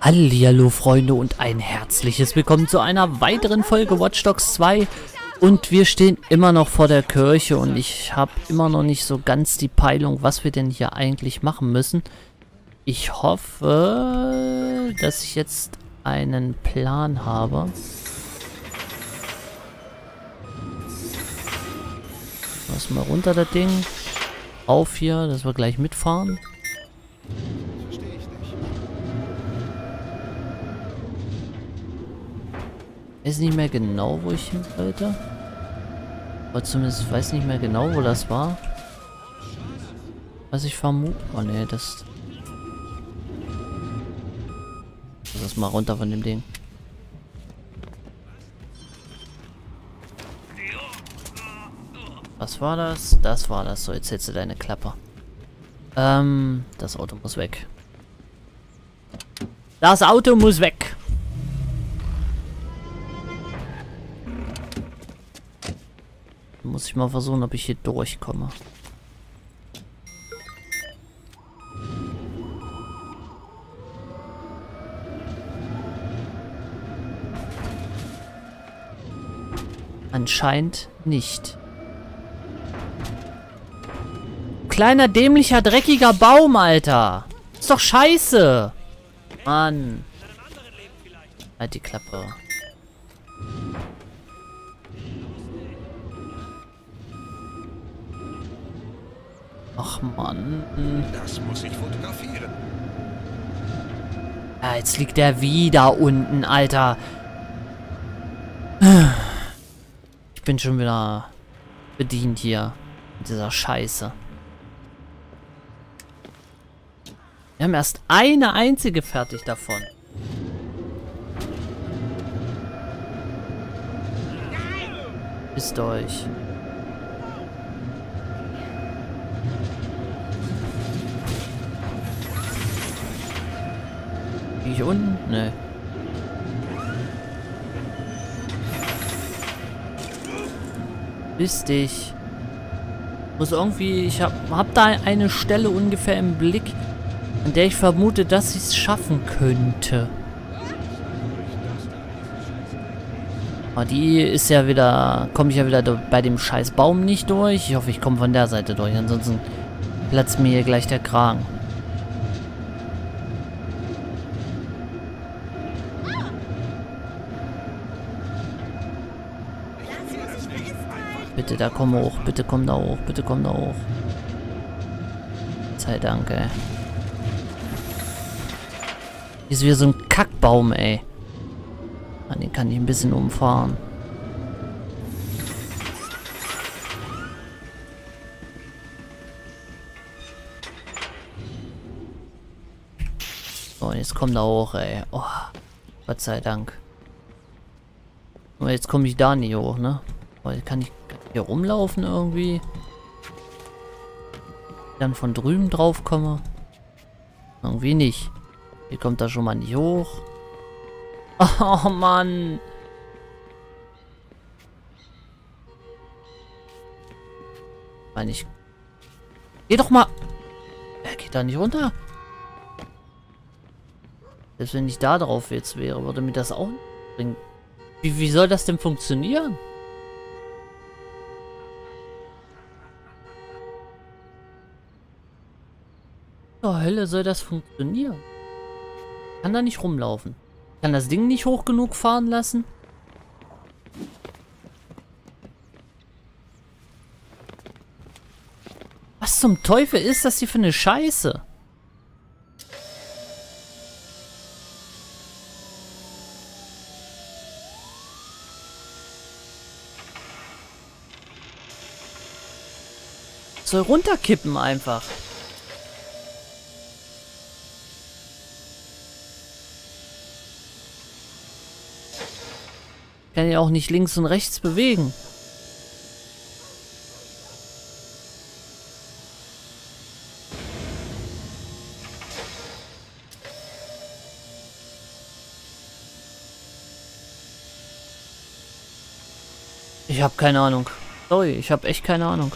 Hallihallo Freunde und ein herzliches Willkommen zu einer weiteren Folge Watch Dogs 2. Und wir stehen immer noch vor der Kirche und ich habe immer noch nicht so ganz die Peilung, was wir denn hier eigentlich machen müssen. Ich hoffe, dass ich jetzt einen Plan habe. Lass mal runter das Ding. Auf hier, dass wir gleich mitfahren. Ich weiß nicht mehr genau, wo ich hin wollte. Oder zumindest weiß nicht mehr genau, wo das war. Was ich vermute. Oh ne, das. Lass mal runter von dem Ding. Was war das? Das war das. So, jetzt hältst du deine Klappe. Das Auto muss weg. Das Auto muss weg. Muss ich mal versuchen, ob ich hier durchkomme. Anscheinend nicht. Kleiner, dämlicher, dreckiger Baum, Alter. Ist doch scheiße. Mann. Halt die Klappe. Ach Mann. Das muss ich fotografieren. Ja, jetzt liegt der wieder unten, Alter. Ich bin schon wieder bedient hier. Mit dieser Scheiße. Wir haben erst eine einzige fertig davon. Ist euch. Hier unten? Ne. Bist dich. Muss irgendwie. Ich hab da eine Stelle ungefähr im Blick, an der ich vermute, dass ich es schaffen könnte. Aber die ist ja wieder. Komme ich ja wieder bei dem scheiß Baum nicht durch. Ich hoffe, ich komme von der Seite durch. Ansonsten platzt mir hier gleich der Kragen. Bitte, da komm hoch, bitte komm da hoch, bitte komm da hoch. Sei Dank, ey. Hier ist wieder so ein Kackbaum, ey. Mann, den kann ich ein bisschen umfahren. So, und jetzt komm da hoch, ey. Oh, Gott sei Dank. Aber jetzt komme ich da nicht hoch, ne? Weil kann ich hier rumlaufen irgendwie. Dann von drüben drauf komme. Irgendwie nicht. Hier kommt da schon mal nicht hoch. Oh Mann. Ich meine, ich. Geh doch mal. Er geht da nicht runter. Selbst wenn ich da drauf jetzt wäre, würde mir das auch bringen. Wie soll das denn funktionieren? Hölle soll das funktionieren? Ich kann da nicht rumlaufen. Ich kann das Ding nicht hoch genug fahren lassen. Was zum Teufel ist das hier für eine Scheiße? Das soll runterkippen einfach. Ich kann ja auch nicht links und rechts bewegen. Ich habe keine Ahnung. Sorry, ich habe echt keine Ahnung.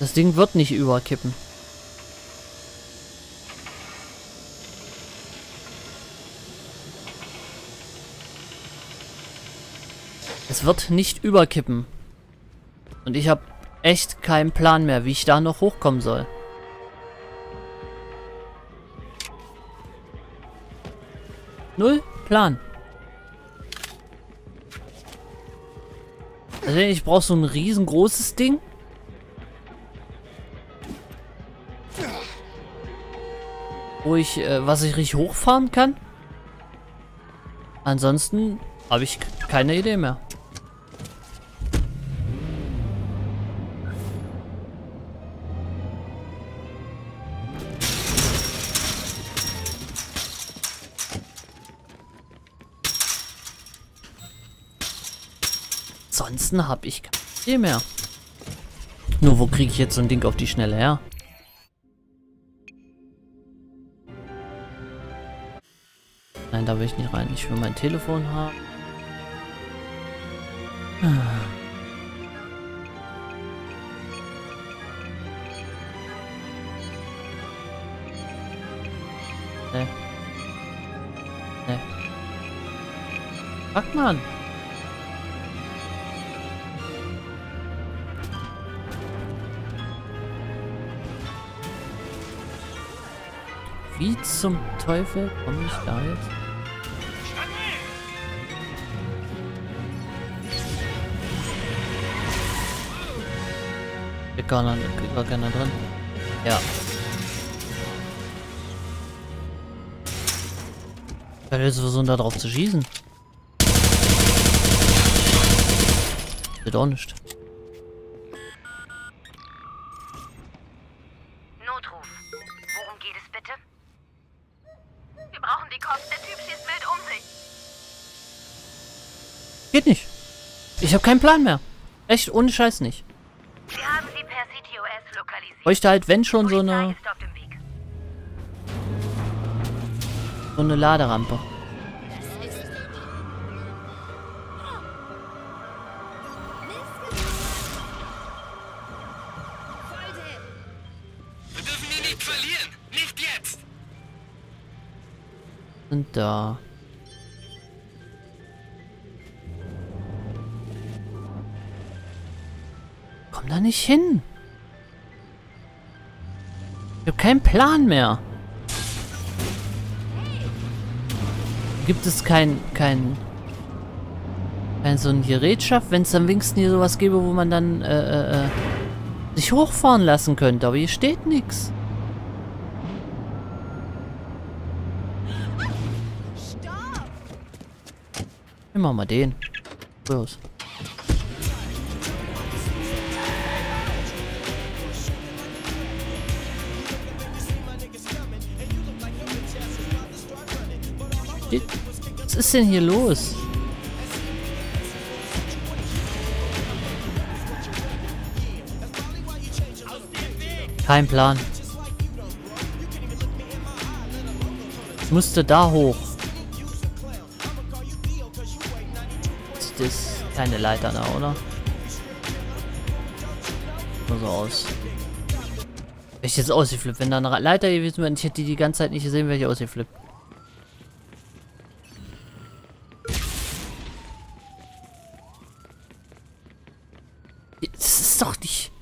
Das Ding wird nicht überkippen. Es wird nicht überkippen. Und ich habe echt keinen Plan mehr, wie ich da noch hochkommen soll. Null Plan. Deswegen, ich brauche so ein riesengroßes Ding. Wo ich, was ich richtig hochfahren kann. Ansonsten habe ich keine Idee mehr. Ansonsten habe ich keine Idee mehr. Nur wo kriege ich jetzt so ein Ding auf die Schnelle her? Nein, da will ich nicht rein. Ich will mein Telefon haben. Ne. Ne. Fuck, Mann. Wie zum Teufel komme ich da jetzt? Ich war keiner drin. Ja. Ich werde jetzt versuchen, da drauf zu schießen. Das wird auch nicht. Notruf. Worum geht es bitte? Wir brauchen die Cops. Der Typ schießt wild um sich. Geht nicht. Ich habe keinen Plan mehr. Echt, ohne Scheiß nicht. Wir haben sie per CTOS lokalisiert. Ich bräuchte halt, wenn schon, so eine... So eine Laderampe. Wir dürfen ihn nicht verlieren. Nicht jetzt. Und da... da nicht hin. Ich habe keinen Plan mehr. Gibt es kein so ein Gerätschaft, wenn es am wenigsten hier sowas gäbe, wo man dann sich hochfahren lassen könnte, aber hier steht nichts. Immer mal den. Los. Was ist denn hier los? Kein Plan. Ich musste da hoch. Das ist keine Leiter da, oder? Nur so aus. Wäre ich jetzt ausgeflippt? Wenn da eine Leiter gewesen wäre, ich hätte die ganze Zeit nicht gesehen, wäre ich ausgeflippt. Das ist doch nicht...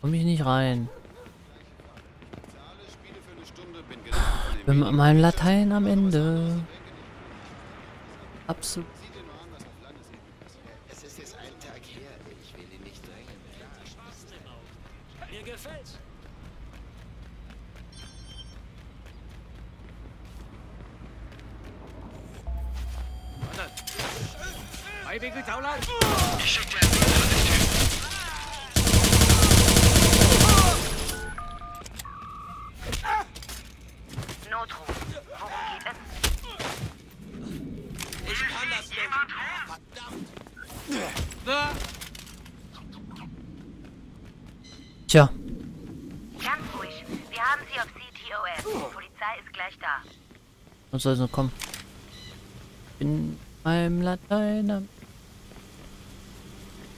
Komm ich nicht rein. Ich bin mit meinem Latein am Ende. Absolut. Es ist jetzt ein Tag her, ich will ihn nicht drängen. Mir gefällt's. Tja. Ganz ruhig. Wir haben sie auf CTOS. Die Polizei ist gleich da. Und soll es noch kommen. bin beim Lateiner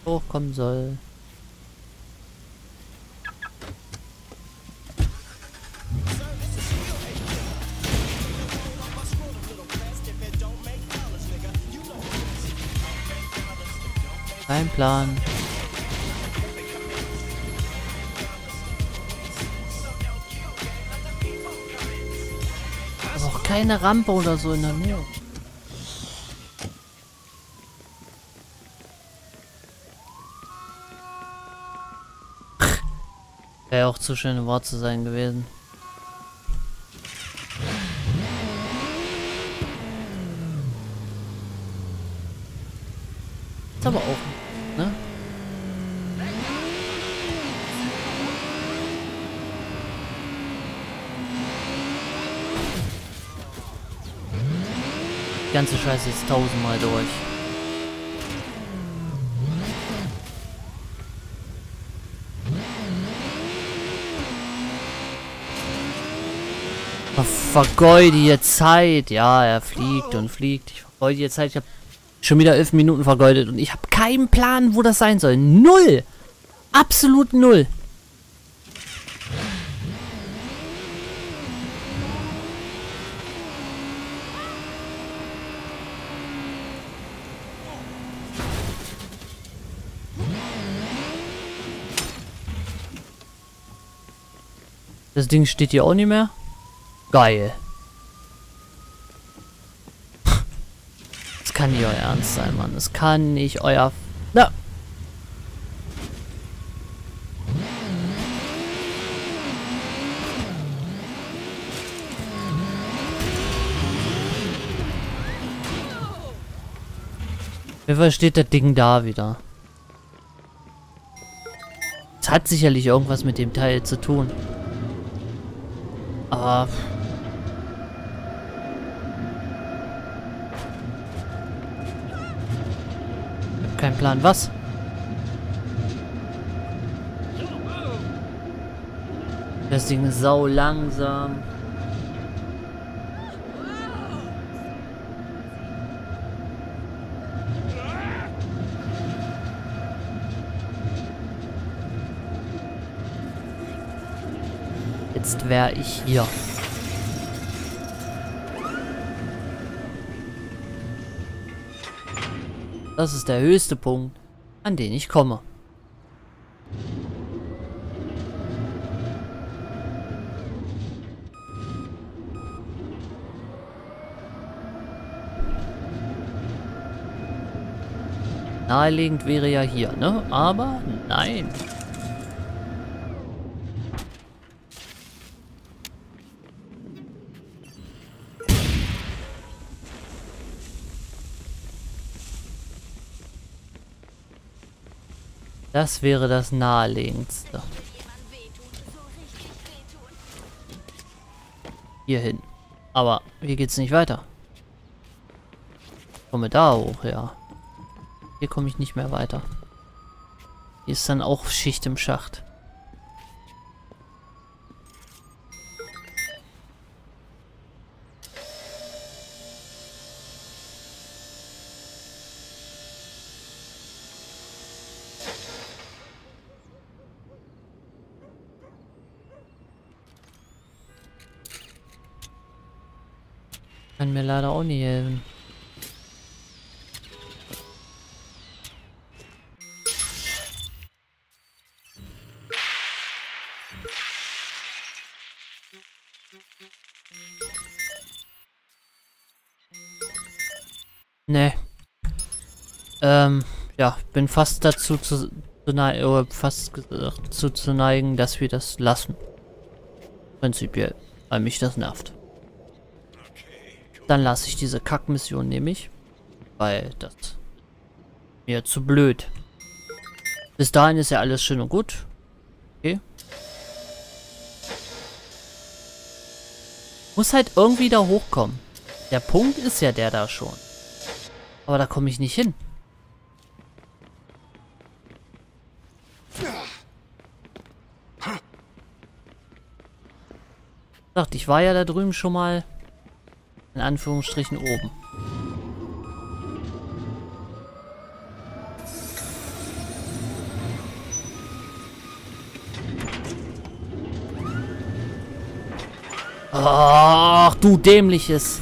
hochkommen soll. Kein Plan. Aber auch keine Rampe oder so in der Nähe. Wäre auch zu schön ein Wort zu sein gewesen. Ist aber auch. Ne? Die ganze Scheiße ist tausendmal durch. Vergeude jetzt Zeit. Ja, er fliegt und fliegt. Ich vergeude jetzt Zeit. Ich habe schon wieder 11 Minuten vergeudet und ich habe keinen Plan, wo das sein soll. Null! Absolut null! Das Ding steht hier auch nicht mehr. Geil. Das kann nicht euer Ernst sein, Mann. Das kann nicht euer... Na! Wer versteht das Ding da wieder? Es hat sicherlich irgendwas mit dem Teil zu tun. Aber... kein Plan, was? Das Ding ist sau langsam. Jetzt wäre ich hier. Das ist der höchste Punkt, an den ich komme. Naheliegend wäre ja hier, ne? Aber nein. Das wäre das naheliegendste. Hier hin. Aber hier geht's nicht weiter. Ich komme da hoch, ja. Hier komme ich nicht mehr weiter. Hier ist dann auch Schicht im Schacht. Kann mir leider auch nicht helfen. Nee. Ja, bin fast dazu zu neigen, dass wir das lassen. Prinzipiell, weil mich das nervt. Dann lasse ich diese Kackmission nämlich, weil das ist mir zu blöd. Bis dahin ist ja alles schön und gut. Okay. Muss halt irgendwie da hochkommen. Der Punkt ist ja der da schon. Aber da komme ich nicht hin. Ich dachte, ich war ja da drüben schon mal. In Anführungsstrichen oben. Ach, du dämliches.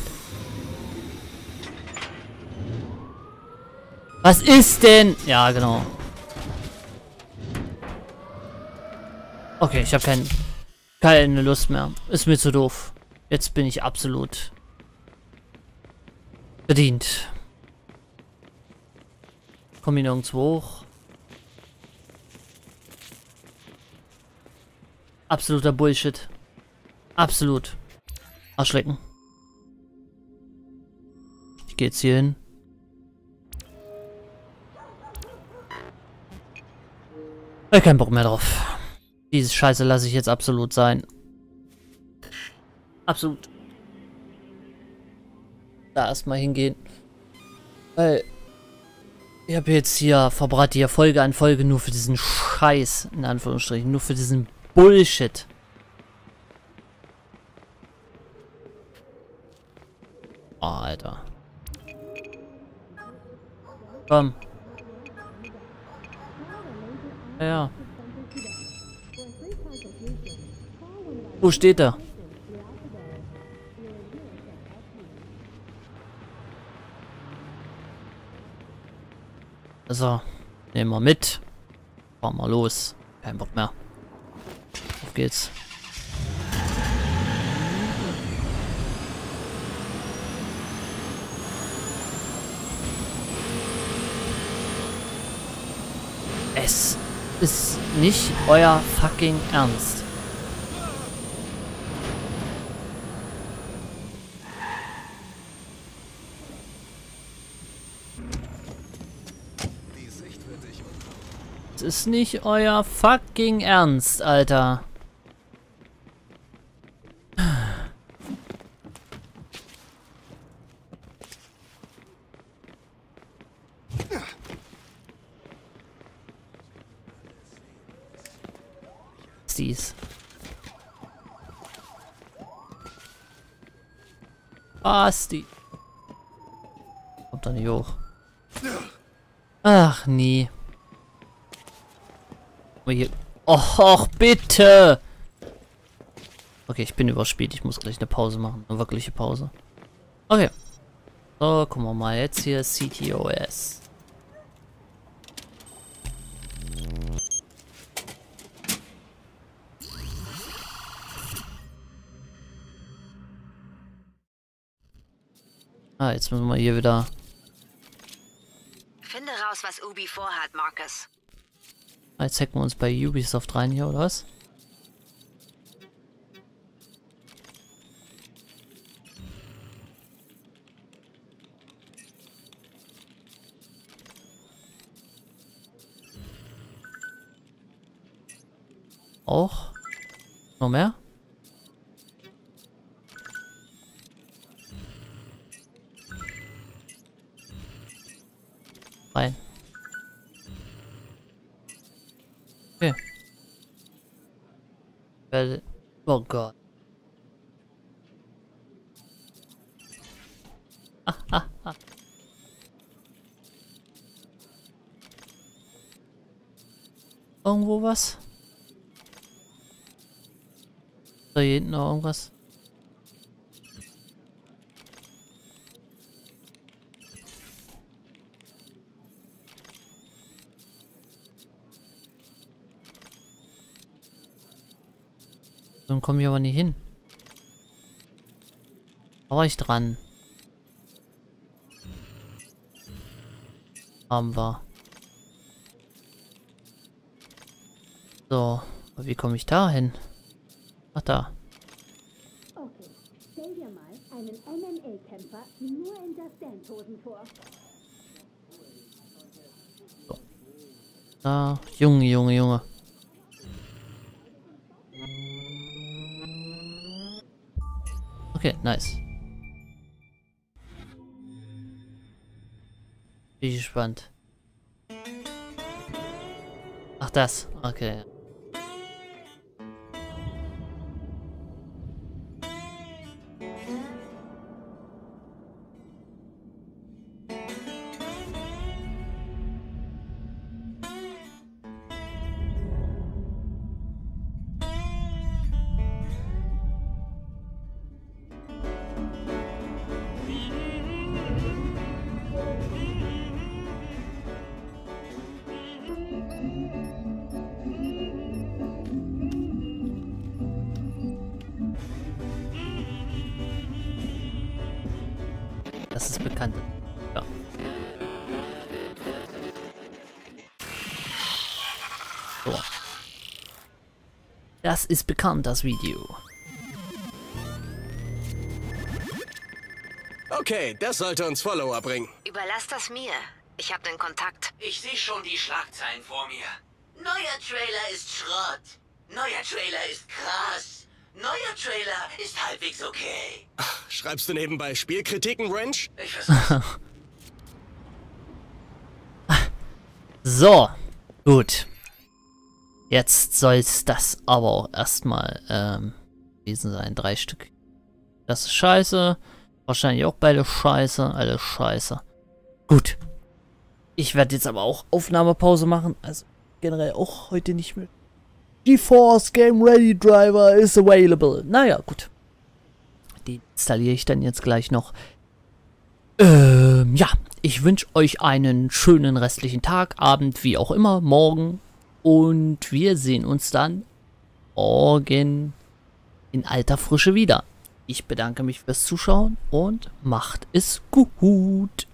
Was ist denn? Ja, genau. Okay, ich habe keine Lust mehr. Ist mir zu doof. Jetzt bin ich absolut bedient. Komm hier nirgendwo hoch. Absoluter Bullshit. Absolut. Arschlecken. Ich gehe jetzt hier hin. Ich hab keinen Bock mehr drauf. Diese Scheiße lasse ich jetzt absolut sein. Absolut. Da erstmal hingehen. Weil ich habe jetzt hier verbraten, hier Folge an Folge nur für diesen Scheiß, in Anführungsstrichen, nur für diesen Bullshit. Oh, Alter. Komm. Ja, ja. Wo steht er? Also, nehmen wir mit. Fahren wir los. Kein Bock mehr. Auf geht's. Es ist nicht euer fucking Ernst. Ist nicht euer fucking Ernst, Alter. Dies. Basti. Kommt da nicht hoch. Ach, nie. Hier. Och, bitte! Okay, ich bin überspielt. Ich muss gleich eine Pause machen. Eine wirkliche Pause. Okay. So, gucken wir mal. Jetzt hier CTOS. Ah, jetzt müssen wir hier wieder... Finde raus, was Ubi vorhat, Marcus. Jetzt hacken wir uns bei Ubisoft rein hier, oder was? Auch? Noch mehr? Rein. Oh Gott. Irgendwo was? Da hinten noch irgendwas? Dann komme ich aber nicht hin. Da war ich dran. Haben wir. So, aber wie komme ich da hin? Ach, da. Okay, stell dir mal einen MMA-Kämpfer nur in das Dance-Hosen vor. So. Da, Junge. Okay, nice. Bin gespannt. Ach, das. Okay. Das ist bekannt. Ja. So. Das ist bekannt, das Video. Okay, das sollte uns Follower bringen. Überlass das mir. Ich habe den Kontakt. Ich sehe schon die Schlagzeilen vor mir. Neuer Trailer ist Schrott. Neuer Trailer ist krass. Neuer Trailer ist halbwegs okay. Ach, schreibst du nebenbei Spielkritiken, Ranch? Ich versuch's. So, gut. Jetzt soll es das aber auch erstmal gewesen sein. 3 Stück. Das ist scheiße. Wahrscheinlich auch beide scheiße. Alle scheiße. Gut. Ich werde jetzt aber auch Aufnahmepause machen. Also generell auch heute nicht mehr. GeForce Game Ready Driver is available. Naja, gut. Die installiere ich dann jetzt gleich noch. Ja, ich wünsche euch einen schönen restlichen Tag, Abend, wie auch immer, morgen. Und wir sehen uns dann morgen in alter Frische wieder. Ich bedanke mich fürs Zuschauen und macht es gut.